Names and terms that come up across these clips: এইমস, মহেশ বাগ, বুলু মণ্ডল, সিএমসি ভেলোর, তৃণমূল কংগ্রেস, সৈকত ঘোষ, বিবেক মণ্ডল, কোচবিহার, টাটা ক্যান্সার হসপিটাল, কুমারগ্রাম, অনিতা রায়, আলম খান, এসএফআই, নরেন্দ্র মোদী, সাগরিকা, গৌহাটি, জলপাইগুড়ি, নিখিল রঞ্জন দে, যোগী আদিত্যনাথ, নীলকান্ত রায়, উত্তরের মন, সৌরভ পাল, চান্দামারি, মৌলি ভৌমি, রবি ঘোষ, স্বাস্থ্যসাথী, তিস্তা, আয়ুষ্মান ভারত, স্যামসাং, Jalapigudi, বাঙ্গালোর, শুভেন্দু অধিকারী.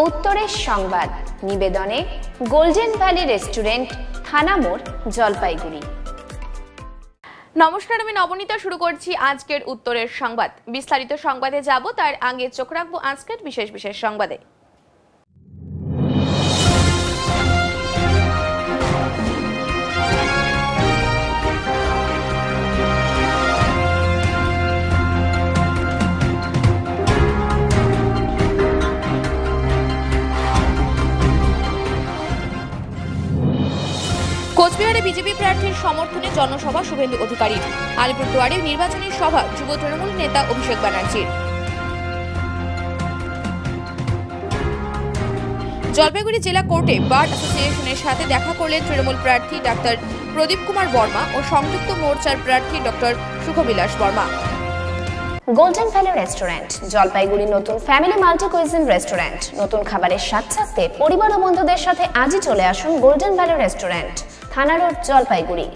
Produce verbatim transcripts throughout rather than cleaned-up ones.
उत्तरेर संबाद निवेदने golden valley restaurant थाना मोड़ जलपाईगुड़ी। नमस्कार आमि नवनीता शुरू करछि आजकेर उत्तरेर संबाद। विस्तारित संबादे যাব তার আগে চোখ রাখবো আজকের বিশেষ বিশেষ সংবাদে। কোচবিহারে বিজেপি প্রার্থীর সমর্থনে জনসভা শুভেন্দু অধিকারী। আলিপুরদুয়ারে নির্বাচনী সভা যুব তৃণমূল নেতা অভিষেক ব্যানার্জির। জলপাইগুড়ি জেলা কোর্টে বার অ্যাসোসিয়েশনের সাথে দেখা করলেন তৃণমূল প্রার্থী ডাক্তার প্রদীপ কুমার বর্মা ও সংযুক্ত মোর্চার প্রার্থী doctor Sukhobilas Barma. Golden valley restaurant জলপাইগুড়ি নতুন ফ্যামিলি মাল্টি কুইজিন রেস্টুরেন্ট। নতুন খাবারের স্বাদ ছাড়তে পরিবার ও বন্ধুদের সাথে আজই চলে আসুন গোল্ডেন ভ্যালি রেস্টুরেন্ট, থানা রোড, জলপাইগুড়ি।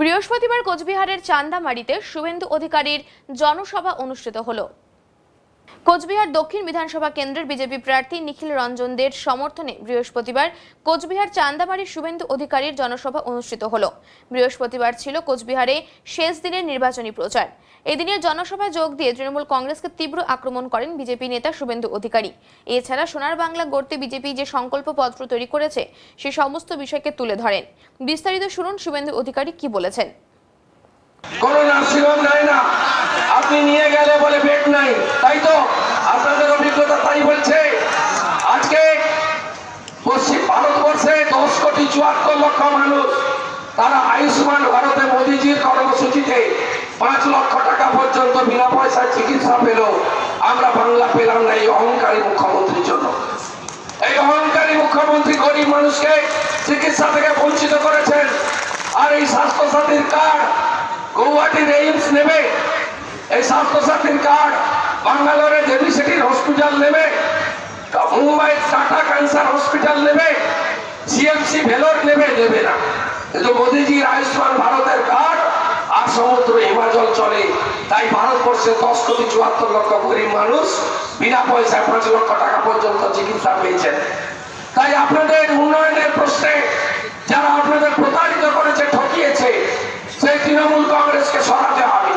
বৃহস্পতিবার কোচবিহারের চান্দামারিতে শুভেন্দু অধিকারীর জনসভা অনুষ্ঠিত হলো। কোচবিহার দক্ষিণ বিধানসভা কেন্দ্রের বিজেপি প্রার্থী নিখিল রঞ্জন দের সমর্থনে বৃহস্পতিবার কোচবিহার চান্দামারির শুভেন্দু অধিকারীর জনসভা অনুষ্ঠিত হলো। বৃহস্পতিবার ছিল কোচবিহারে শেষ দিনের নির্বাচনী প্রচার। এদিনের জনসভায় যোগ দিয়ে তৃণমূল কংগ্রেসকে তীব্র আক্রমণ করেন বিজেপি নেতা শুভেন্দু অধিকারী। এছাড়া সোনার বাংলা গড়তে বিজেপি যে সংকল্পপত্র তৈরি করেছে সে সমস্ত বিষয়কে তুলে ধরেন। বিস্তারিত শুনুন শুভেন্দু অধিকারী কি বলেছেন। চিকিৎসা পেল, আমরা বাংলা পেলাম না। এই অহংকারী মুখ্যমন্ত্রীর জন্য, এই অহংকারী মুখ্যমন্ত্রী গরিব মানুষকে চিকিৎসা থেকে বঞ্চিত করেছেন। আর এই স্বাস্থ্য সাথীর কার্ড গৌহাটির এইমস নেবে, এই স্বাস্থ্যসাথীর কার্ড বাঙ্গালোরের দেবী সিটির হসপিটাল নেবে, মুম্বাই টাটা ক্যান্সার হসপিটাল নেবে, সিএমসি ভেলোর নেবে নেবে না। কিন্তু মোদিজির আয়ুষ্মান ভারতের কার্ড আর সমুদ্র হিমাচল চলে। তাই ভারতবর্ষে দশ কোটি চুয়াত্তর লক্ষ গরিব মানুষ বিনা পয়সায় পাঁচ লক্ষ টাকা পর্যন্ত চিকিৎসা পেয়েছেন। তাই আপনাদের উন্নয়নের প্রশ্নে যারা আপনাদের প্রতারিত করেছে, ঠকিয়েছে, সেই তৃণমূল কংগ্রেসকে সরাতে হবে।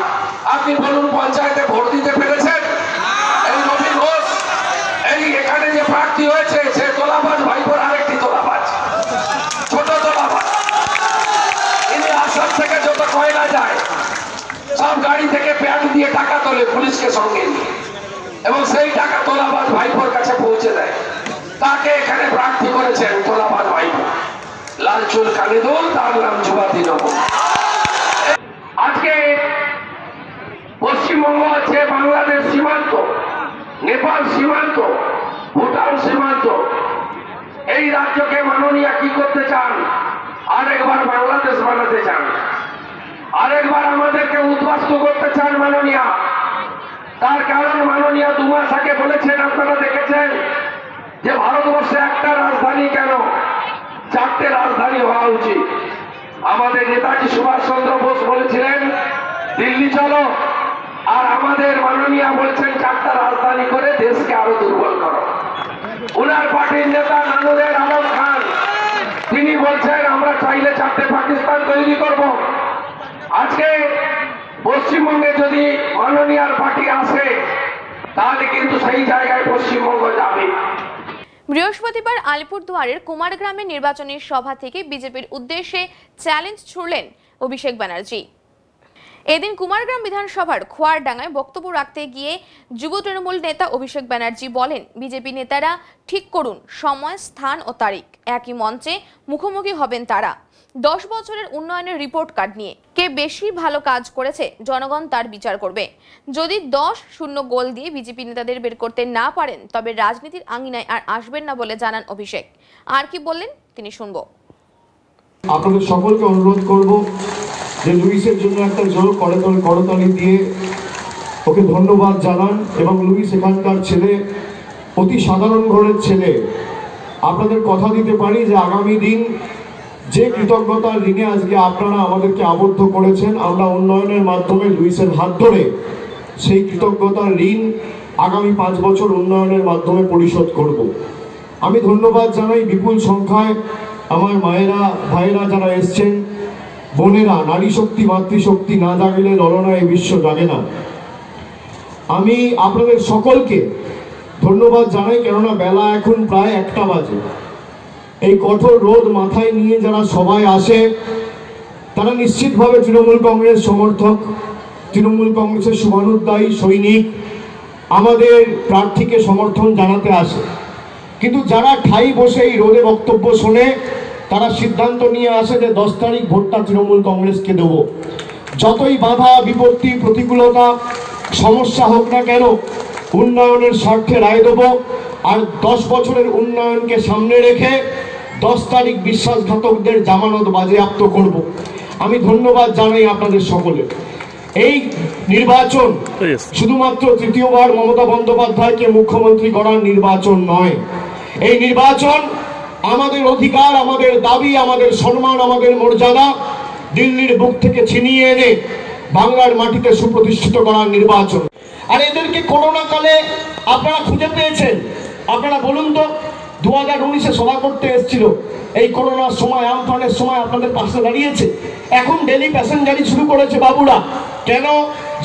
আপনি বলুন, পঞ্চায়েতে ভোট দিতে পেরেছেন? এই রবি ঘোষ, এই এখানে যে প্রার্থী হয়েছে সে তোলাবাজ ভাইপোর আরেকটি তোলাবাজ, ছোট তোলাবাজ। ইনি আসাম থেকে যত কয়লা যায় সব গাড়ি থেকে প্যান দিয়ে টাকা তোলে পুলিশকে সঙ্গে নিয়ে, এবং সেই টাকা তোলাবাজ ভাইপোর কাছে পৌঁছে দেয়। তাকে এখানে প্রার্থী করেছেন তোলাবাজ ভাইপো, লালচুল কালি দোল, তার নাম যুবা তৃণমূল। আজকে পশ্চিমবঙ্গ আছে বাংলাদেশ সীমান্ত, নেপাল সীমান্ত, ভুটান সীমান্ত। এই রাজ্যকে মাননীয়া কি করতে চান? আরেকবার বাংলাদেশ বানাতে চান, আরেকবার আমাদেরকে উদ্বাস্ত করতে চান মাননীয়া। তার কারণ মাননীয়া দু মাস আগে বলেছেন, আপনারা দেখেছেন, যে ভারতবর্ষে একটা রাজধানী কেন, চারটে রাজধানী হওয়া উচিত। আমাদের নেতাজি সুভাষ চন্দ্র বোস বলেছিলেন দিল্লি চলো, আর আমাদের মাননীয়া বলছেন চারটা রাজধানী করে দেশকে আরো দুর্বল করো। উনার পার্টির নেতা নানুরের আলম খান তিনি বলছেন আমরা চাইলে চারটে পাকিস্তান তৈরি করব। আজকে পশ্চিমবঙ্গে যদি মাননীয়ার পার্টি আসে তাহলে কিন্তু সেই জায়গায় পশ্চিমবঙ্গ যাবে। বৃহস্পতিবার আলিপুরদুয়ারের কুমারগ্রামের নির্বাচনী সভা থেকে বিজেপির উদ্দেশ্যে চ্যালেঞ্জ ছুড়লেন অভিষেক ব্যানার্জি। এদিন কুমারগ্রাম বিধানসভার খোয়ারডাঙ্গায় বক্তব্য রাখতে গিয়ে যুব তৃণমূল নেতা অভিষেক ব্যানার্জি বলেন, বিজেপি নেতারা ঠিক করুন সময়, স্থান ও তারিখ, একই মঞ্চে মুখোমুখি হবেন তারা। দশ বছরের উন্নয়নের রিপোর্ট কার্ড নিয়ে কে বেশি ভালো কাজ করেছে জনগণ তার বিচার করবে। যদি দশ শূন্য গোল দিয়ে বিজেপি নেতাদের বের করতে না পারেন তবে রাজনীতির আঙিনায় আর আসবেন না বলে জানান অভিষেক। আর কি বললেন তিনি শুনবো। আপনাদের সকলকে অনুরোধ করব যে লুইসের জন্য একটা জোর করতালি করতালি দিয়ে ওকে ধন্যবাদ জানান। এবং লুইস এখানকার ছেলে, অতি সাধারণ ঘরের ছেলে। আপনাদের কথা দিতে পারি যে আগামী দিন যে কৃতজ্ঞতার ঋণে আজকে আপনারা আমাদেরকে আবদ্ধ করেছেন, আমরা উন্নয়নের মাধ্যমে লুইসের হাত ধরে সেই কৃতজ্ঞতার ঋণ আগামী পাঁচ বছর উন্নয়নের মাধ্যমে পরিশোধ করব। আমি ধন্যবাদ জানাই বিপুল সংখ্যায় আমার মায়েরা ভাইরা যারা এসছেন, বোনেরা। নারী শক্তি মাতৃশক্তি না জাগলে লড়নায় বিশ্ব জাগে না। আমি আপনাদের সকলকে ধন্যবাদ জানাই, কেননা বেলা এখন প্রায় একটা বাজে। এই কঠোর রোদ মাথায় নিয়ে যারা সবাই আসে তারা নিশ্চিতভাবে তৃণমূল কংগ্রেস সমর্থক, তৃণমূল কংগ্রেসের শুভানুদ্দায়ী সৈনিক আমাদের প্রার্থীকে সমর্থন জানাতে আসে। কিন্তু যারা ঠাই বসে এই রোদে বক্তব্য শোনে তারা সিদ্ধান্ত নিয়ে আসে যে দশ তারিখ ভোটটা তৃণমূল কংগ্রেসকে দেব। যতই বাধা বিপত্তি প্রতিকূলতা সমস্যা হোক না কেন উন্নয়নের স্বার্থে রায় দেব। আর দশ বছরের উন্নয়নকে সামনে রেখে দশ তারিখ বিশ্বাসঘাতকদের জামানত বাজেয়াপ্ত করব। আমি ধন্যবাদ জানাই আপনাদের সকলে। এই নির্বাচন শুধুমাত্র তৃতীয়বার মমতা বন্দ্যোপাধ্যায়কে মুখ্যমন্ত্রী করার নির্বাচন নয়। এই নির্বাচন আমাদের অধিকার, আমাদের দাবি, আমাদের সম্মান, আমাদের মর্যাদা দিল্লির বুক থেকে ছিনিয়ে এনে বাংলার মাটিতে সুপ্রতিষ্ঠিত করার নির্বাচন। আর এদেরকে করোনা কালে আপনারা খুঁজে পেয়েছেন? আপনারা বলুন তো, দু হাজার উনিশে সভা করতে এসেছিল, এই করোনার সময় আমফানের সময় আপনাদের পাশে দাঁড়িয়েছে। এখন ডেলি প্যাসেঞ্জারি শুরু করেছে বাবুরা। কেন?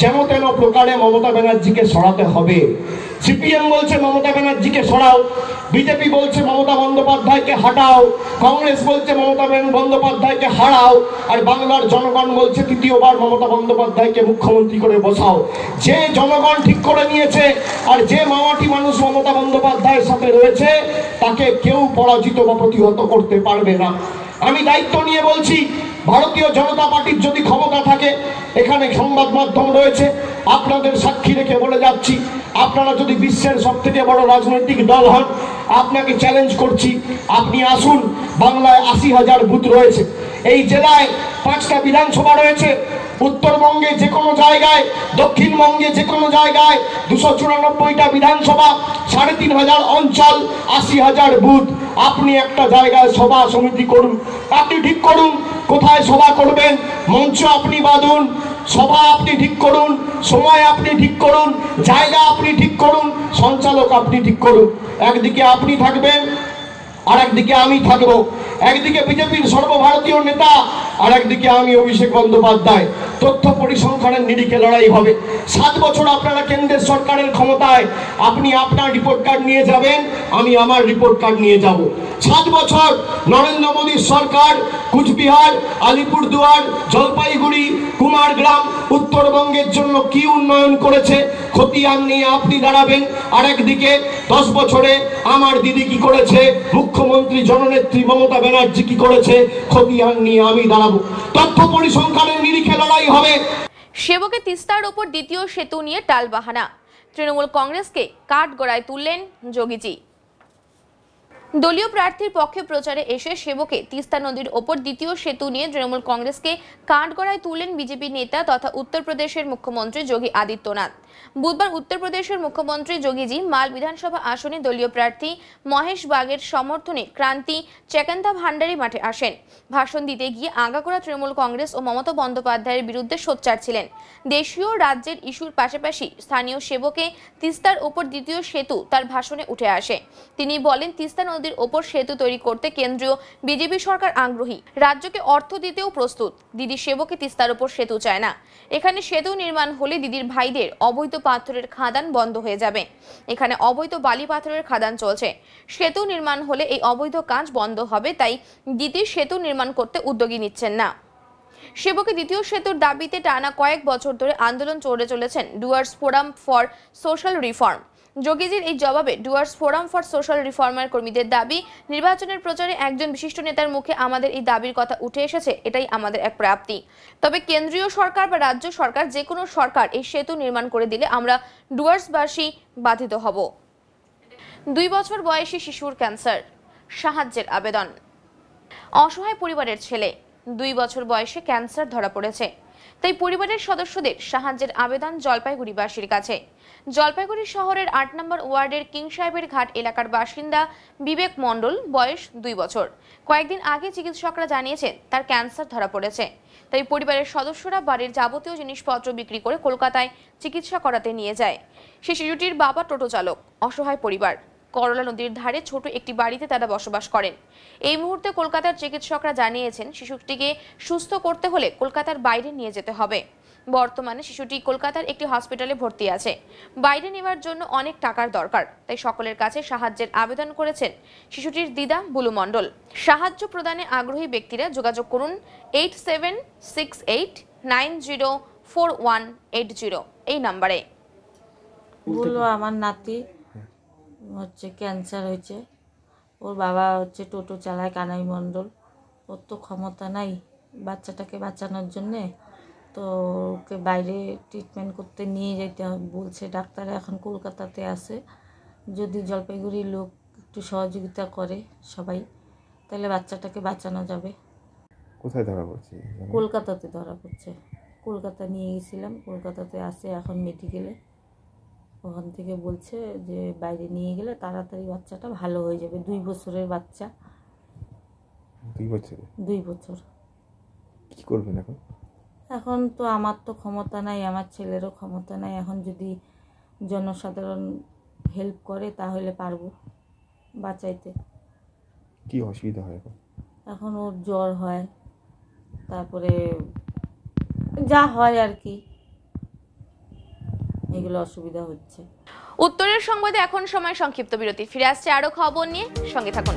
যেন তেন প্রকারে মমতা ব্যানার্জিকে সরাতে হবে। সিপিএম বলছে মমতা ব্যানার্জিকে সরাও, বিজেপি বলছে মমতা বন্দ্যোপাধ্যায়কে হটাও, কংগ্রেস বলছে মমতা বন্দ্যোপাধ্যায়কে হারাও, আর বাংলার জনগণ বলছে তৃতীয়বার মমতা বন্দ্যোপাধ্যায়কে মুখ্যমন্ত্রী করে বসাও। যে জনগণ ঠিক করে নিয়েছে আর যে মামাটি মানুষ মমতা বন্দ্যোপাধ্যায়ের সাথে রয়েছে তাকে কেউ পরাজিত বা প্রতিহত করতে পারবে না। আমি দায়িত্ব নিয়ে বলছি, ভারতীয় জনতা পার্টির যদি ক্ষমতা থাকে, এখানে সংবাদ মাধ্যম রয়েছে, আপনাদের সাক্ষী রেখে বলে যাচ্ছি, আপনারা যদি বিশ্বের সব থেকে বড় রাজনৈতিক দল হন, আপনাকে চ্যালেঞ্জ করছি, আপনি আসুন। বাংলায় আশি হাজার বুথ রয়েছে, এই জেলায় পাঁচটা বিধানসভা রয়েছে, উত্তরবঙ্গে যে কোনো জায়গায়, দক্ষিণবঙ্গে যে কোনো জায়গায় দুশো চুরানব্বইটা বিধানসভা, সাড়ে তিন হাজার অঞ্চল, আশি হাজার বুথ। আপনি একটা জায়গায় সভা সমিতি করুন, আপনি ঠিক করুন কোথায় সভা করবেন, মঞ্চ আপনি বাঁধুন, সভা আপনি ঠিক করুন, সময় আপনি ঠিক করুন, জায়গা আপনি ঠিক করুন, সঞ্চালক আপনি ঠিক করুন। একদিকে আপনি থাকবেন, আর একদিকে আমি থাকবো। একদিকে বিজেপির সর্বভারতীয় নেতা, আর একদিকে আমি অভিষেক বন্দ্যোপাধ্যায়। তথ্য পরিসংখ্যানের নিরিখে লড়াই হবে। সাত বছর আপনারা কেন্দ্রের সরকারের ক্ষমতায়, আপনি আপনার রিপোর্ট কার্ড নিয়ে যাবেন, আমি আমার রিপোর্ট কার্ড নিয়ে যাব। সাত বছর নরেন্দ্র মোদীর সরকার কুচবিহার, আলিপুরদুয়ার, জলপাইগুড়ি, কুমারগ্রাম, উত্তরবঙ্গের জন্য কি উন্নয়ন করেছে খতিয়ান নিয়ে আপনি দাঁড়াবেন। আর একদিকে দশ বছরে আমার দিদি কি করেছে, মুখ্যমন্ত্রী জননেত্রী মমতা ব্যানার্জি কি করেছে খতিয়ান নিয়ে আমি দাঁড়াবো। তথ্য পরিসংখ্যানের নিরিখে লড়াই হবে। সেবকে তিস্তার ওপর দ্বিতীয় সেতু নিয়ে টালবাহানা, তৃণমূল কংগ্রেসকে কাঠগড়ায় তুললেন যোগীজি। দলীয় প্রার্থীর পক্ষে প্রচারে এসে সেবকে তিস্তা নদীর ওপর দ্বিতীয় সেতু নিয়ে তৃণমূল কংগ্রেসকে কাঠগড়ায় তুললেন বিজেপি নেতা তথা উত্তরপ্রদেশের মুখ্যমন্ত্রী যোগী আদিত্যনাথ। বুধবার উত্তরপ্রদেশের মুখ্যমন্ত্রী যোগীজি মাল বিধানসভা আসনে দলীয় প্রার্থী মহেশ বাগের সমর্থনে ক্রান্তি চেকান্তা ভান্ডারি মাঠে আসেন। ভাষণ দিতে গিয়ে আগাগোড়া তৃণমূল কংগ্রেস ও মমতা বন্দ্যোপাধ্যায়ের বিরুদ্ধে সোচ্চার ছিলেন। দেশীয় রাজ্যের ইস্যুর পাশাপাশি স্থানীয় সেবকে তিস্তার ওপর দ্বিতীয় সেতু তার ভাষণে উঠে আসে। তিনি বলেন, তিস্তা নদীর ওপর সেতু তৈরি করতে কেন্দ্রীয় বিজেপি সরকার আগ্রহী, রাজ্যকে অর্থ দিতেও প্রস্তুত। দিদি সেবকে তিস্তার ওপর সেতু চায় না। এখানে সেতু নির্মাণ হলে দিদির ভাইদের অবৈধ পাথরের খাদান বন্ধ হয়ে যাবে। এখানে অবৈধ বালি পাথরের খাদান চলছে, সেতু নির্মাণ হলে এই অবৈধ কাজ বন্ধ হবে। তাই দিদি সেতু নির্মাণ করতে উদ্যোগী নিচ্ছেন না। সেবকে দ্বিতীয় সেতুর দাবিতে টানা কয়েক বছর ধরে আন্দোলন চড়ে চলেছেন Dooars forum for social reform. যোগীজির এই জবাবে ডুয়ার্স ফোরাম ফর সোশ্যাল রিফর্মার কর্মীদের দাবি, নির্বাচনের প্রচারে একজন বিশিষ্ট নেতার মুখে আমাদের এই দাবির কথা উঠে এসেছে, এটাই আমাদের এক প্রাপ্তি। তবে কেন্দ্রীয় সরকার বা রাজ্য সরকার, যে কোনো সরকার এই সেতু নির্মাণ করে দিলে আমরা ডুয়ার্সবাসী বাধিত হব। দুই বছর বয়সী শিশুর ক্যান্সার, সাহায্যের আবেদন। অসহায় পরিবারের ছেলে, দুই বছর বয়সে ক্যান্সার ধরা পড়েছে। তাই পরিবারের সদস্যদের সাহায্যের আবেদন জলপাইগুড়িবাসীর কাছে। জলপাইগুড়ি শহরের আট নম্বর ওয়ার্ডের কিং সাহেবের ঘাট এলাকার বাসিন্দা বিবেক মণ্ডল, বয়স দুই বছর। কয়েকদিন আগে চিকিৎসকরা জানিয়েছেন তার ক্যান্সার ধরা পড়েছে। তাই পরিবারের সদস্যরা বাড়ির যাবতীয় জিনিসপত্র বিক্রি করে কলকাতায় চিকিৎসা করাতে নিয়ে যায়। সেই শিশুটির বাবা টোটো চালক, অসহায় পরিবার। করলা নদীর ধারে ছোট একটি বাড়িতে তারা বসবাস করেন। এই মুহূর্তে কলকাতার চিকিৎসকরা জানিয়েছেন শিশুটিকে সুস্থ করতে হলে কলকাতার বাইরে নিয়ে যেতে হবে। বর্তমানে শিশুটি কলকাতার একটি হসপিটালে ভর্তি আছে। বাইরে নেওয়ার জন্য অনেক টাকার দরকার, তাই সকলের কাছে সাহায্যের আবেদন করেছেন শিশুটির দিদা বুলু মণ্ডল। সাহায্য প্রদানে আগ্রহী ব্যক্তিরা যোগাযোগ করুন eight seven six eight nine zero four one eight zero এই নাম্বারে। বুলু আমার নাতি, হচ্ছে ক্যান্সার হয়েছে। ওর বাবা হচ্ছে টোটো চালায়, কানাই মণ্ডল। ওর তো ক্ষমতা নাই বাচ্চাটাকে বাঁচানোর জন্যে, তো ওকে বাইরে ট্রিটমেন্ট করতে নিয়ে যেতে বলছে ডাক্তার। এখন কলকাতাতে আছে, যদি জলপাইগুড়ির লোক একটু সহযোগিতা করে সবাই, তাহলে বাচ্চাটাকে বাঁচানো যাবে। কোথায় ধরা পড়ছে? কলকাতাতে ধরা পড়ছে। কলকাতা নিয়ে গেছিলাম, কলকাতাতে আছে এখন মেডিকেলে। ওখান থেকে বলছে যে বাইরে নিয়ে গেলে তাড়াতাড়ি বাচ্চাটা ভালো হয়ে যাবে। দুই বছরের বাচ্চা। দুই বছর? দুই বছর। কি করবেন এখন? এখন তো আমার তো ক্ষমতা নাই, আমার ছেলেরও ক্ষমতা নাই। এখন যদি জনসাধারণ হেল্প করে তাহলে পারবো বাঁচাইতে। কি অসুবিধা হয় এখন? এখন ওর জ্বর হয়, তারপরে যা হয় আর কি, এগুলো অসুবিধা হচ্ছে। উত্তরের সংবাদে এখন সময় সংক্ষিপ্ত বিরতি। ফিরে আসছে আরো খবর নিয়ে, সঙ্গে থাকুন।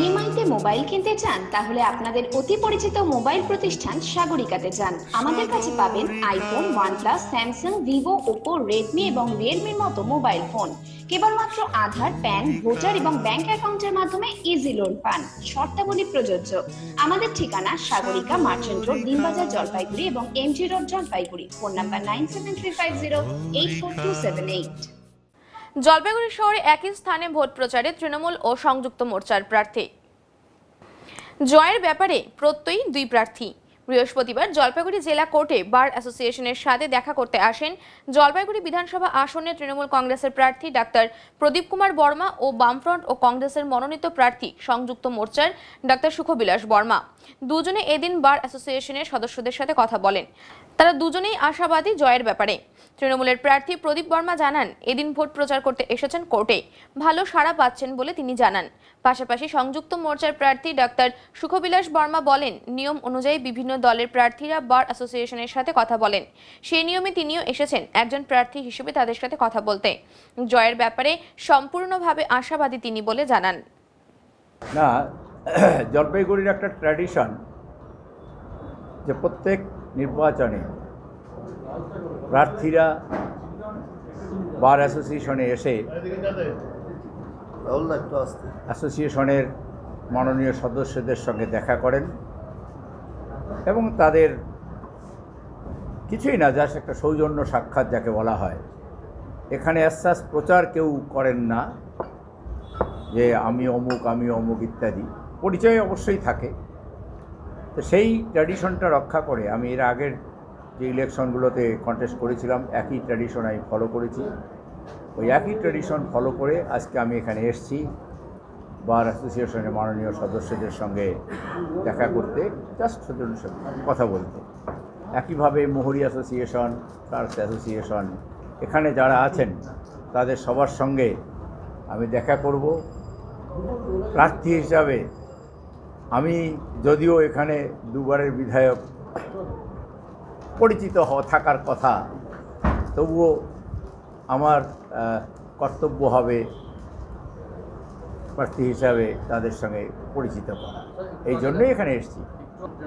ইএমআইতে মোবাইল কিনতে চান? তাহলে আপনাদের অতি পরিচিত মোবাইল প্রতিষ্ঠান সাগরিকাতে যান। আমাদের কাছে পাবেন iPhone, OnePlus, স্যামসাং, Vivo, Oppo, Redmi এবং রিয়েলমির মতো মোবাইল ফোন। কেবলমাত্র আধার, প্যান, ভোটার এবং ব্যাংক অ্যাকাউন্টের মাধ্যমে ইজি লোন পান। শর্তাবলী প্রযোজ্য। আমাদের ঠিকানা সাগরিকা মার্চেন্ট রোড, দিনবাজার, জলপাইগুড়ি এবং MG road, জলপাইগুড়ি। Phone number nine seven three five zero eight four two seven eight. জলপাইগুড়ি শহরে একই স্থানে ভোট প্রচারে তৃণমূল ও সংযুক্ত মোর্চার প্রার্থী। জয়ের ব্যাপারে প্রত্যয়ী দুই প্রার্থী। বৃহস্পতিবার জলপাইগুড়ি জেলা কোর্টে বার অ্যাসোসিয়েশনের সাথে দেখা করতে আসেন জলপাইগুড়ি বিধানসভা আসনে তৃণমূল কংগ্রেসের প্রার্থী ডাক্তার প্রদীপ কুমার বর্মা ও বামফ্রন্ট ও কংগ্রেসের মনোনীত প্রার্থী সংযুক্ত মোর্চার ডাক্তার সুখবিলাস বর্মা। দুজনে এদিন বার অ্যাসোসিয়েশনের সদস্যদের সাথে কথা বলেন। তারা দুজনেই আশাবাদী জয়ের ব্যাপারে। তৃণমূলের প্রার্থী প্রদীপ বর্মা জানান এদিন ভোট প্রচার করতে এসেছেন কোর্টে, ভালো সাড়া পাচ্ছেন বলে তিনি জানান। পাশাপাশি সংযুক্ত মোর্চার প্রার্থী ডাক্তার সুখবিলাস বর্মা বলেন নিয়ম অনুযায়ী বিভিন্ন দলের প্রার্থীরা বার অ্যাসোসিয়েশনের সাথে কথা বলেন, সেই নিয়মে তিনিও এসেছেন একজন প্রার্থী হিসেবে তাদের সাথে কথা বলতে। জয়ের ব্যাপারে সম্পূর্ণভাবে আশাবাদী তিনি বলে জানান। না, জলপাইগুড়ির একটা ট্র্যাডিশন যে প্রত্যেক নির্বাচনে প্রার্থীরা বার অ্যাসোসিয়েশনে এসে অ্যাসোসিয়েশনের মাননীয় সদস্যদের সঙ্গে দেখা করেন এবং তাদের কিছুই না, জাস্ট একটা সৌজন্য সাক্ষাৎ যাকে বলা হয়। এখানে আশ্বাস প্রচার কেউ করেন না যে আমি অমুক, আমি অমুক ইত্যাদি। পরিচয় অবশ্যই থাকে, তো সেই ট্র্যাডিশনটা রক্ষা করে আমি এর আগের যে ইলেকশনগুলোতে কন্টেস্ট করেছিলাম একই ট্র্যাডিশন আমি ফলো করেছি। ওই একই ট্র্যাডিশন ফলো করে আজকে আমি এখানে এসেছি বার অ্যাসোসিয়েশনের মাননীয় সদস্যদের সঙ্গে দেখা করতে, জাস্ট সদস্যদের সঙ্গে কথা বলতে। একইভাবে মোহরি অ্যাসোসিয়েশন, কার্স অ্যাসোসিয়েশন, এখানে যারা আছেন তাদের সবার সঙ্গে আমি দেখা করব। প্রার্থী হিসাবে আমি যদিও এখানে দুবারের বিধায়ক, পরিচিত হওয়া থাকার কথা, তবুও আমার কর্তব্য হবে প্রার্থী হিসাবে তাদের সঙ্গে পরিচিত করা। এই জন্যই এখানে এসেছি।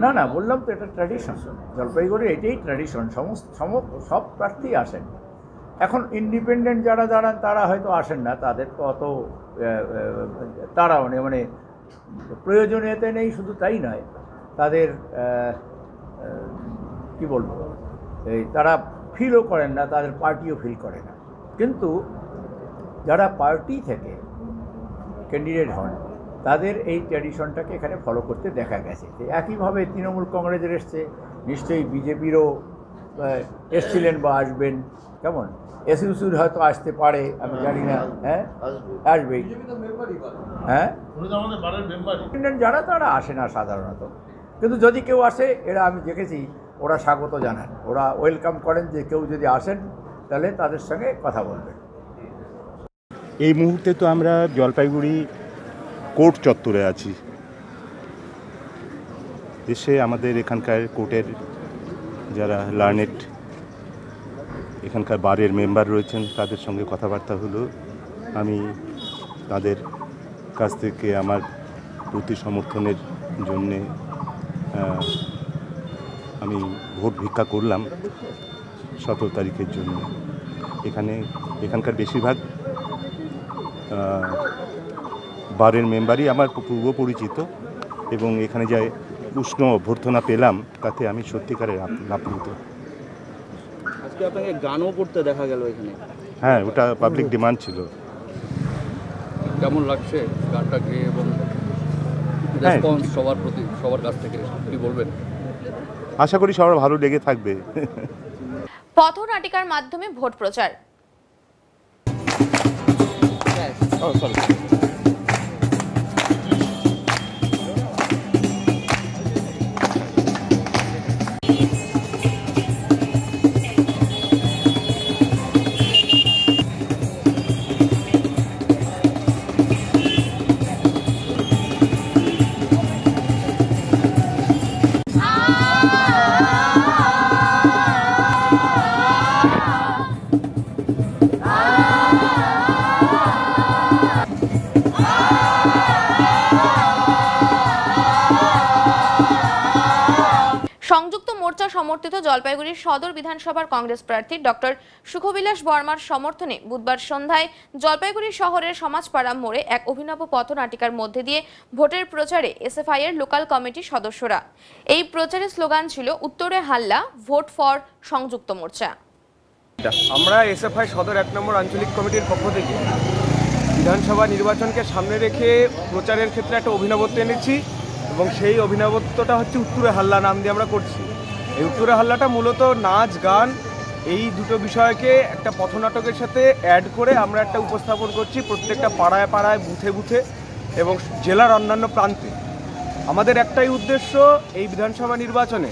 না না বললাম তো, এটা ট্র্যাডিশন জলপাইগুড়ির, এটাই ট্র্যাডিশন। সমস্ত সম সব প্রার্থী আসেন। এখন ইন্ডিপেন্ডেন্ট যারা দাঁড়ান তারা হয়তো আসেন না, তাদের তো অত তারা মানে মানে প্রয়োজনীয়তা নেই। শুধু তাই নয়, তাদের কি বলবো, এই তারা ফিলও করেন না, তাদের পার্টিও ফিল করে না। কিন্তু যারা পার্টি থেকে कैंडिडेट हन तादेर एई ट्रेडिशनटाके एखाने फलो करते देखा गेছে। एकইভাবে तृणमूल কংগ্রেসের এসছে, নিশ্চয়ই বিজেপিরও এসছিলেন বা আসবেন, কেমন এসইউসির হয়তো আসতে পারে, আমি জানি না। হ্যাঁ আসবেই, হ্যাঁ যারা তারা আসে না সাধারণত, কিন্তু যদি কেউ আসে এরা আমি দেখেছি ওরা স্বাগত জানান, ওরা ওয়েলকাম করেন যে কেউ যদি আসেন তাহলে তাদের সঙ্গে কথা বলবেন। এই মুহূর্তে তো আমরা জলপাইগুড়ি কোর্ট চত্বরে আছি, দেশে আমাদের এখানকার কোর্টের যারা লার্নেড এখানকার বারের মেম্বার রয়েছেন তাদের সঙ্গে কথাবার্তা হলো। আমি তাদের কাছ থেকে আমার প্রতি সমর্থনের জন্যে আমি ভোট ভিক্ষা করলাম সতেরো তারিখের জন্য। এখানে এখানকার বেশিরভাগ বারের মেম্বারই আমার পূর্ব পরিচিত এবং এখানে যে উষ্ণ অভ্যর্থনা পেলাম তাতে আমি সত্যিকারে আপ্লুত। আজকে আপনাকে গানও করতে দেখা গেল এখানে? হ্যাঁ, ওটা পাবলিক ডিমান্ড ছিল। কেমন লাগছে গানটা গেয়ে এবং রেসপন্স সবার প্রতি, সবার কাছ থেকে কি বলবেন? আশা করি সবার ভালো লেগে থাকবে। পথনাটিকার মাধ্যমে ভোট প্রচার। Oh, sorry. সমর্থিত জলপাইগুড়ির সদর বিধানসভার কংগ্রেস প্রার্থী ডক্টর সুখবিলাস বর্মার সমর্থনে বুধবার সন্ধ্যায় জলপাইগুড়ি শহরের সমাজপাড়া মোড়ে এক অভিনব পথনাটিকার মধ্যে দিয়ে ভোটের প্রচারে এসএফআই এর লোকাল কমিটির সদস্যরা। এই প্রচারের স্লোগান ছিল উত্তরে হাল্লা, ভোট ফর সংযুক্ত মোর্চা। আমরা এসএফআই সদর এক নম্বর আঞ্চলিক কমিটির পক্ষ থেকে বিধানসভা নির্বাচনকে সামনে রেখে প্রচারের ক্ষেত্রে একটা অভিনবত্ব এনেছি এবং সেই অভিনবত্বটা হচ্ছে উত্তরে হাল্লা নাম দিয়ে আমরা করছি। এই উত্তরে হাল্লাটা মূলত নাচ গান এই দুটো বিষয়কে একটা পথনাটকের সাথে অ্যাড করে আমরা একটা উপস্থাপন করছি প্রত্যেকটা পাড়ায় পাড়ায়, বুথে বুথে এবং জেলার অন্যান্য প্রান্তে। আমাদের একটাই উদ্দেশ্য, এই বিধানসভা নির্বাচনে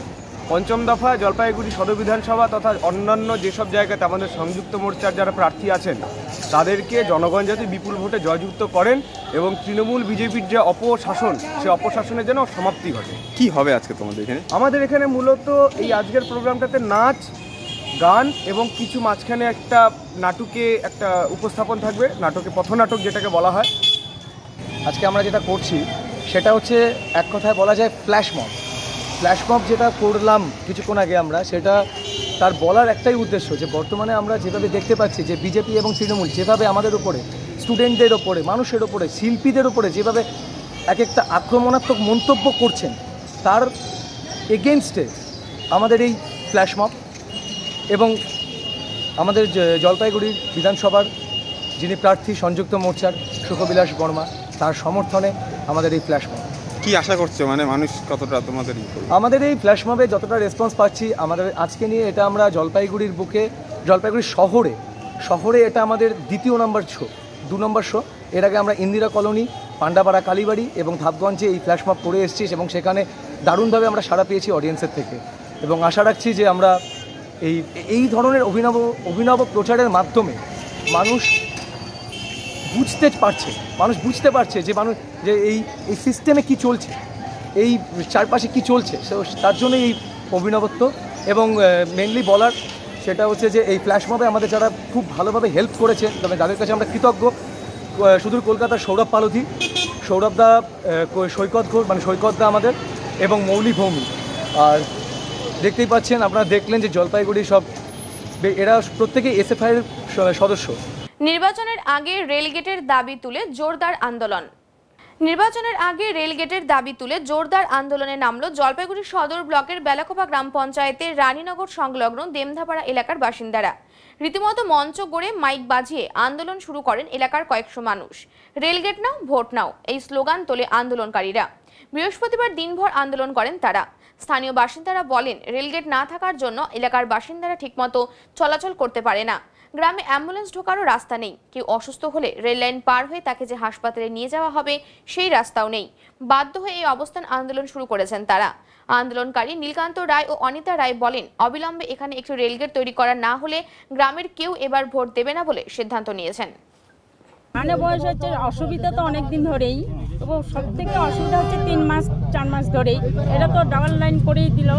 পঞ্চম দফা জলপাইগুড়ি সদর বিধানসভা তথা অন্যান্য যেসব জায়গাতে আমাদের সংযুক্ত মোর্চার যারা প্রার্থী আছেন তাদেরকে জনগণ যাতে বিপুল ভোটে জয়যুক্ত করেন এবং তৃণমূল বিজেপির যে অপশাসন, সে অপশাসনের যেন সমাপ্তি ঘটে। কি হবে আজকে তোমাদের এখানে? আমাদের এখানে মূলত এই আজকের প্রোগ্রামটাতে নাচ গান এবং কিছু মাঝখানে একটা নাটকে একটা উপস্থাপন থাকবে, নাটকে পথনাটক যেটাকে বলা হয়। আজকে আমরা যেটা করছি সেটা হচ্ছে এক কথায় বলা যায় ফ্ল্যাশ মব। ফ্ল্যাশ মব যেটা করলাম কিছুক্ষণ আগে আমরা, সেটা তার বলার একটাই উদ্দেশ্য যে বর্তমানে আমরা যেভাবে দেখতে পাচ্ছি যে বিজেপি এবং তৃণমূল যেভাবে আমাদের ওপরে, স্টুডেন্টদের ওপরে, মানুষের ওপরে, শিল্পীদের ওপরে যেভাবে এক একটা আক্রমণাত্মক মন্তব্য করছেন তার এগেনস্টে আমাদের এই ফ্ল্যাশ মব। এবং আমাদের জলপাইগুড়ির বিধানসভার যিনি প্রার্থী সংযুক্ত মোর্চার সুখবিলাস বর্মা, তার সমর্থনে আমাদের এই ফ্ল্যাশ মব। কি আশা করছো, মানে মানুষ কতটা তোমাদের? আমাদের এই ফ্ল্যাশ মবে যতটা রেসপন্স পাচ্ছি আমাদের আজকে নিয়ে, এটা আমরা জলপাইগুড়ির বুকে, জলপাইগুড়ি শহরে শহরে এটা আমাদের দ্বিতীয় নম্বর শো, দু নম্বর শো। এর আগে আমরা ইন্দিরা কলোনি, পান্ডাপাড়া, কালীবাড়ি এবং ধাপগঞ্জে এই ফ্ল্যাশ মব করে এসেছি এবং সেখানে দারুণভাবে আমরা সাড়া পেয়েছি অডিয়েন্সের থেকে। এবং আশা রাখছি যে আমরা এই এই ধরনের অভিনব অভিনব প্রচারের মাধ্যমে মানুষ বুঝতে পারছে, মানুষ বুঝতে পারছে যে মানুষ যে এই এই সিস্টেমে কি চলছে, এই চারপাশে কি চলছে, সে তার জন্যই এই অভিনবত্ব। এবং মেনলি বলার সেটা হচ্ছে যে এই ফ্ল্যাশ মবে আমাদের যারা খুব ভালোভাবে হেল্প করেছে তবে তাদের কাছে আমরা কৃতজ্ঞ। সুদূর কলকাতার সৌরভ পাল, সৌরভদা, সৈকত ঘোষ মানে সৈকতদা আমাদের, এবং মৌলি ভৌমি। আর দেখতেই পাচ্ছেন, আপনারা দেখলেন যে জলপাইগুড়ি সব এরা প্রত্যেকে এসএফআইয়ের সদস্য। নির্বাচনের আগে রেলগেটের দাবি তুলে জোরদার আন্দোলন। নির্বাচনের আগে রেল গেটের দাবি তুলে জোরদার আন্দোলনে নামলো জলপাইগুড়ি সদর ব্লকের বেলাকোপা গ্রাম পঞ্চায়েতের রানীনগর সংলগ্ন দেমধাপাড়া এলাকার বাসিন্দারা। রীতিমতো মঞ্চ গড়ে মাইক বাজিয়ে আন্দোলন শুরু করেন এলাকার কয়েকশো মানুষ। রেল গেট নাও ভোট নাও এই স্লোগান তোলে আন্দোলনকারীরা। বৃহস্পতিবার দিনভর আন্দোলন করেন তারা। স্থানীয় বাসিন্দারা বলেন রেলগেট না থাকার জন্য এলাকার বাসিন্দারা ঠিকমতো চলাচল করতে পারে না। গ্রামে অ্যাম্বুলেন্স ঢোকারও রাস্তা নেই। কেউ অসুস্থ হলে রেল লাইন পার হয়ে তাকে যে হাসপাতালে নিয়ে যাওয়া হবে সেই রাস্তাও নেই। বাধ্য হয়ে এই অবস্থান আন্দোলন শুরু করেছেন তারা। আন্দোলনকারী নীলকান্ত রায় ও অনিতা রায় বলেন অবিলম্বে এখানে একটি রেলগেট তৈরি করা না হলে গ্রামের কেউ এবার ভোট দেবে না বলে সিদ্ধান্ত নিয়েছেন। মানে বয়স হচ্ছে, অসুবিধা তো অনেক দিন ধরেই, এবং সব থেকে অসুবিধা হচ্ছে তিন মাস চার মাস ধরেই। এটা তো ডাবল লাইন করেই দিল,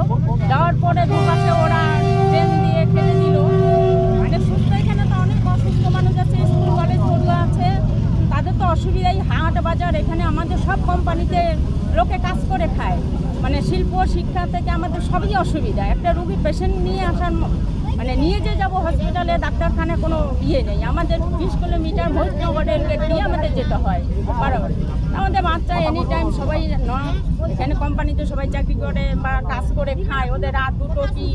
দেওয়ার পরে দুপাশে ওরা ট্রেন দিয়ে খেলে দিল। মানে সুস্থ এখানে তো অনেক অসুস্থ মানুষ আছে, স্কুল কলেজ পড়ুয়া আছে, তাদের তো অসুবিধাই। হাট বাজার এখানে আমাদের সব কোম্পানিতে লোকে কাজ করে খায়, মানে শিল্প শিক্ষা থেকে আমাদের সবই অসুবিধা। একটা রুগী পেশেন্ট নিয়ে আসার মানে নিয়ে যে যাবো হসপিটালে ডাক্তারখানা কোনো ইয়ে নেই। আমাদের বিশ কিলোমিটার ভোজনগরের গেট দিয়ে আমাদের যেতে হয় বারবার। আমাদের বাচ্চা এনি টাইম সবাই এখানে কোম্পানিতে সবাই চাকরি করে বা কাজ করে খায়। ওদের রাত দুটো কি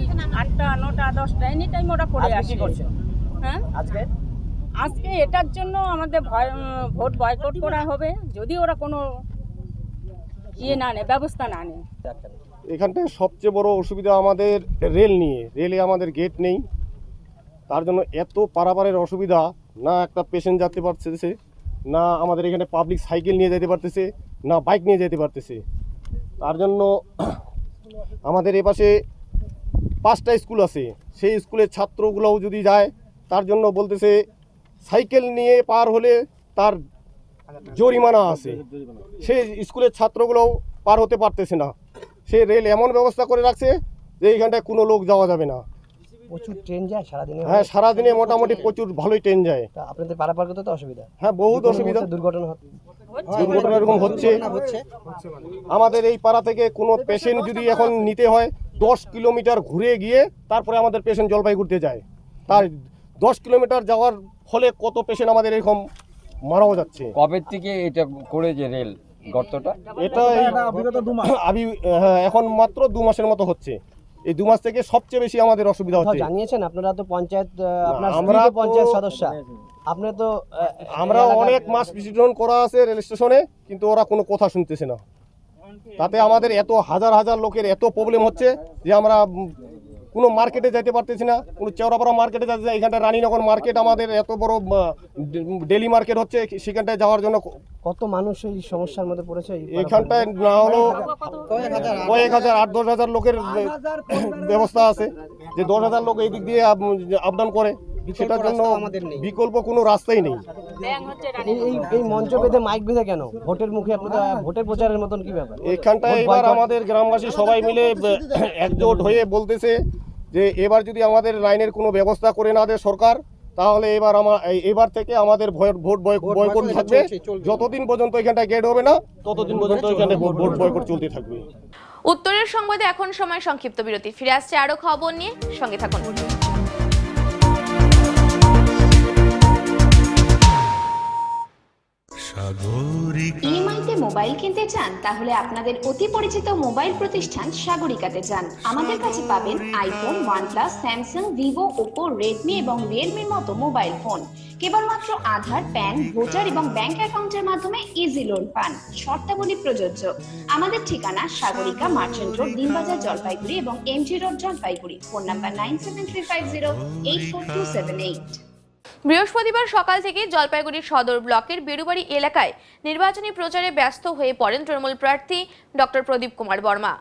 আটটা নটা দশটা এনি টাইম ওরা পড়ে আসে। হ্যাঁ, আজকে আজকে এটার জন্য আমাদের ভোট বয়কট করা হবে যদি ওরা কোনো ইয়ে না নেয়, ব্যবস্থা না নেয়। এখানটায় সবচেয়ে বড় অসুবিধা আমাদের রেল নিয়ে। রেলে আমাদের গেট নেই, তার জন্য এত পারাপারের অসুবিধা। না একটা পেশেন্ট যেতে পারতেছে, না আমাদের এখানে পাবলিক সাইকেল নিয়ে যেতে পারতেছে, না বাইক নিয়ে যেতে পারতেছে। তার জন্য আমাদের এপাশে পাঁচটা স্কুল আছে, সেই স্কুলের ছাত্রগুলোও যদি যায় তার জন্য বলতেছে সাইকেল নিয়ে পার হলে তার জরিমানা আছে। সেই স্কুলের ছাত্রগুলোও পার হতে পারতেছে না। সে রেল এমন ব্যবস্থা করে রাখছে যে এইখানটায় কোনো লোক যাওয়া যাবে না। প্রচুর ট্রেন যায় সারাদিনে। হ্যাঁ, সারাদিনে মোটামুটি প্রচুর ভালোই ট্রেন যায়। আপনাদের পারাপার করতে তো অসুবিধা? হ্যাঁ, বহুত অসুবিধা। দুর্ঘটনা দুর্ঘটনা এরকম হচ্ছে। আমাদের এই পাড়া থেকে কোনো পেশেন্ট যদি এখন নিতে হয় দশ কিলোমিটার ঘুরে গিয়ে তারপরে আমাদের পেশেন্ট জলপাইগুড়িতে যায়। তার দশ কিলোমিটার যাওয়ার ফলে কত পেশেন্ট আমাদের এরকম মারাও যাচ্ছে। কবে থেকে এটা করে যে রেল গর্তটা এটা আমি এখন মাত্র দু মাসের মতো হচ্ছে। এই দু মাস থেকে সবচেয়ে বেশি আমাদের অসুবিধা হচ্ছে। জানিয়েছেন আপনারা তো পঞ্চায়েত, আমরা পঞ্চায়েত সদস্য, আপনারা তো আমরা অনেক মাস পিটিশন করা আছে রেল স্টেশনে, কিন্তু ওরা কোনো কথা শুনতেছে না। তাতে আমাদের এত হাজার হাজার লোকের এত প্রবলেম হচ্ছে যে আমরা কোনো মার্কেটে যাইতে পারতেছি না, কোনো চৌরাপাড়া মার্কেটে যাচ্ছে না। এখানটা রানীনগর মার্কেট আমাদের এত বড় ডেলি মার্কেট হচ্ছে, সেখানটায় যাওয়ার জন্য কত মানুষ এই সমস্যার মধ্যে পড়েছে। এখানটায় না হলো কয়েক হাজার, আট দশ হাজার লোকের ব্যবস্থা আছে যে দশ হাজার লোক এই দিক দিয়ে আপডাউন করে, সেটার জন্য বিকল্প কোনো রাস্তাই নেই। এই মঞ্চ বেঁধে মাইক বেঁধে কেন ভোটের মুখে আপনারা ভোটের প্রচারের মতন কি ব্যাপার? এখানটায় এবার আমাদের গ্রামবাসী সবাই মিলে একজোট হয়ে বলতেছে যে এবার যদি আমাদের লাইনের কোনো ব্যবস্থা করে না দেয় সরকার, তাহলে এবার আমার এবার থেকে আমাদের ভোট বয়কট থাকবে। যতদিন পর্যন্ত এখানটা গেট হবে না ততদিন পর্যন্ত এখানে ভোট বয়কট চলতে থাকবে। উত্তরের সংবাদে এখন সময় সংক্ষিপ্ত বিরতি, ফিরে আসছে আরো খবর নিয়ে, সঙ্গে থাকুন। ইএমআইতে মোবাইল কিনতে চান? তাহলে আপনাদের অতি পরিচিত মোবাইল প্রতিষ্ঠান সাগরিকাতে যান। আমাদের কাছে পাবেন iPhone, OnePlus, স্যামসাং, Vivo, Oppo, Redmi এবং রিয়েলমির মতো মোবাইল ফোন। কেবলমাত্র আধার, প্যান, ভোটার এবং ব্যাংক অ্যাকাউন্টের মাধ্যমে ইজি লোন পান। শর্তাবলী প্রযোজ্য। আমাদের ঠিকানা সাগরিকা মার্চেন্ট রোড, দিনবাজার, জলপাইগুড়ি এবং MG road, জলপাইগুড়ি। Phone number nine seven three five zero eight four two seven eight. বৃহস্পতিবার সকাল থেকে জলপাইগুড়ি সদর ব্লকের বেরুবারি এলাকায় নির্বাচনী প্রচারে ব্যস্ত হয়ে পড়েন তৃণমূল প্রার্থী ডক্টর প্রদীপ কুমার বর্মা।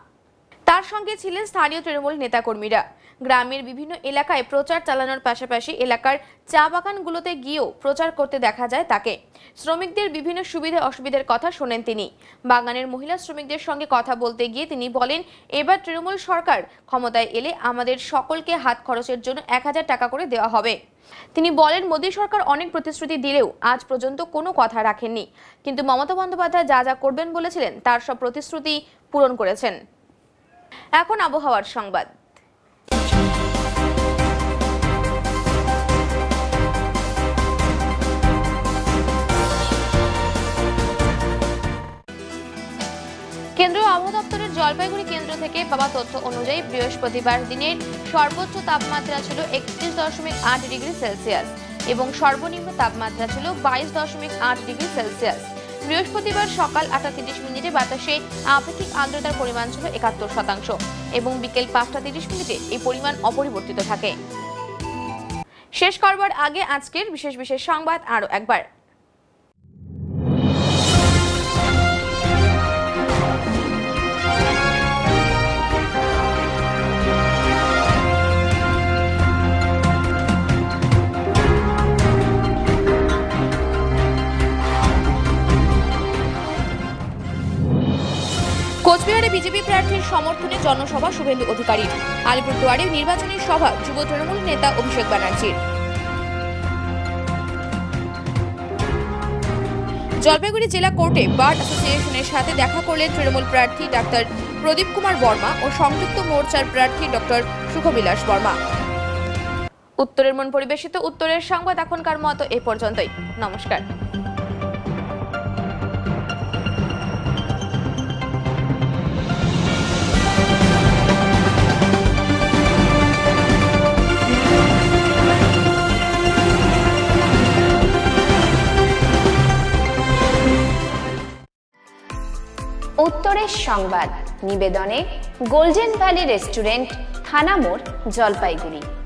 তার সঙ্গে ছিলেন স্থানীয় তৃণমূল নেতাকর্মীরা। গ্রামের বিভিন্ন এলাকায় প্রচার চালানোর পাশাপাশি এলাকার চা বাগানগুলোতে গিয়েও প্রচার করতে দেখা যায় তাকে। শ্রমিকদের বিভিন্ন সুবিধা অসুবিধার কথা শোনেন তিনি। বাগানের মহিলা শ্রমিকদের সঙ্গে কথা বলতে গিয়ে তিনি বলেন এবার তৃণমূল সরকার ক্ষমতায় এলে আমাদের সকলকে হাত খরচের জন্য এক হাজার টাকা করে দেওয়া হবে। তিনি বলেন মোদী সরকার অনেক প্রতিশ্রুতি দিলেও আজ পর্যন্ত কোনো কথা রাখেননি, কিন্তু মমতা বন্দ্যোপাধ্যায় যা যা করবেন বলেছিলেন তার সব প্রতিশ্রুতি পূরণ করেছেন। এখন আবহাওয়ার সংবাদ। দপ্তরের জলপাইগুড়ি কেন্দ্র থেকে পাওয়া তথ্য অনুযায়ী বৃহস্পতিবার দিনের সর্বোচ্চ তাপমাত্রা ছিল একত্রিশ দশমিক আট ডিগ্রি সেলসিয়াস এবং সর্বনিম্ন তাপমাত্রা ছিল বাইশ দশমিক আট ডিগ্রি সেলসিয়াস। বৃহস্পতিবার সকাল আটটা তিরিশ মিনিটে বাতাসে আপেক্ষিক আর্দ্রতার পরিমাণ ছিল একাত্তর শতাংশ এবং বিকেল পাঁচটা তিরিশ মিনিটে এই পরিমাণ অপরিবর্তিত থাকে। শেষ করবার আগে আজকের বিশেষ বিশেষ সংবাদ আরও একবার। কোচবিহারে বিজেপি প্রার্থীর সমর্থনে জনসভা শুভেন্দু অধিকারীর। আলিপুরদুয়ারে নির্বাচনী সভা যুব তৃণমূল নেতা অভিষেক ব্যানার্জির। জলপাইগুড়ি জেলা কোর্টে বার অ্যাসোসিয়েশনের সাথে দেখা করলেন তৃণমূল প্রার্থী ডাক্তার প্রদীপ কুমার বর্মা ও সংযুক্ত মোর্চার প্রার্থী ডক্টর সুখবিলাস বর্মা। উত্তরের মন পরিবেশিত উত্তরের সংবাদ এখনকার মতো এ পর্যন্তই। নমস্কার। উত্তরের সংবাদ নিবেদনে গোল্ডেন ভ্যালি রেস্টুরেন্ট, থানা মোড়, জলপাইগুড়ি।